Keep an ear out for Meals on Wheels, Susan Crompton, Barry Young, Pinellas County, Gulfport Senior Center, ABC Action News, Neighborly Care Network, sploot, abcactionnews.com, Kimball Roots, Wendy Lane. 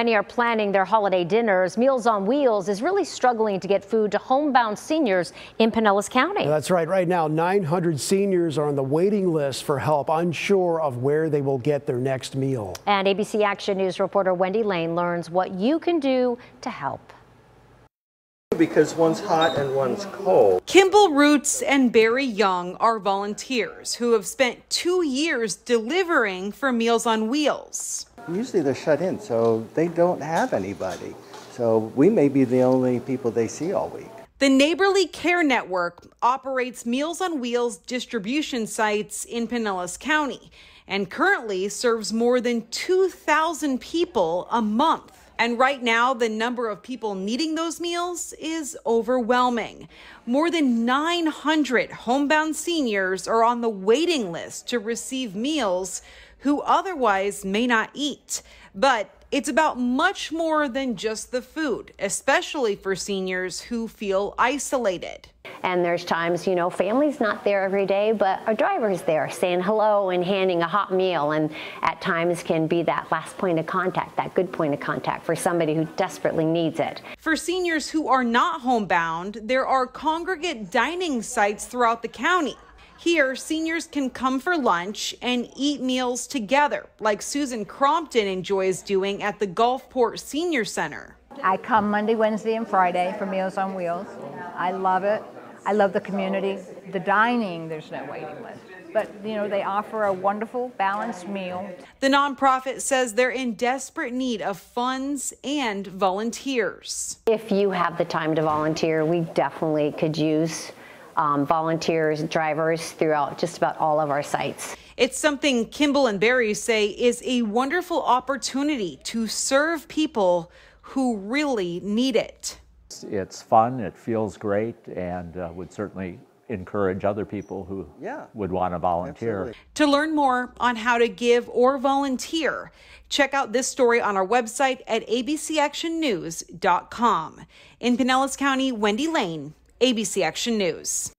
Many are planning their holiday dinners. Meals on Wheels is really struggling to get food to homebound seniors in Pinellas County. That's right. Right now, 900 seniors are on the waiting list for help, unsure of where they will get their next meal. And ABC Action News reporter Wendy Lane learns what you can do to help. Because one's hot and one's cold. Kimball Roots and Barry Young are volunteers who have spent 2 years delivering for Meals on Wheels. Usually they're shut in, so they don't have anybody. So we may be the only people they see all week. The Neighborly Care Network operates Meals on Wheels distribution sites in Pinellas County and currently serves more than 2,000 people a month. And right now, the number of people needing those meals is overwhelming. More than 900 homebound seniors are on the waiting list to receive meals who otherwise may not eat. But it's about much more than just the food, especially for seniors who feel isolated. And there's times, you know, family's not there every day, but our driver's there saying hello and handing a hot meal, and at times can be that last point of contact, that good point of contact for somebody who desperately needs it. For seniors who are not homebound, there are congregate dining sites throughout the county. Here, seniors can come for lunch and eat meals together, like Susan Crompton enjoys doing at the Gulfport Senior Center. I come Monday, Wednesday, and Friday for Meals on Wheels. I love it. I love the community. The dining, there's no waiting list. But, you know, they offer a wonderful, balanced meal. The nonprofit says they're in desperate need of funds and volunteers. If you have the time to volunteer, we definitely could use volunteers, drivers throughout just about all of our sites. It's something Kimball and Barry say is a wonderful opportunity to serve people who really need it. It's fun, it feels great, and would certainly encourage other people who would want to volunteer. Absolutely. To learn more on how to give or volunteer, check out this story on our website at abcactionnews.com. In Pinellas County, Wendy Lane, ABC Action News.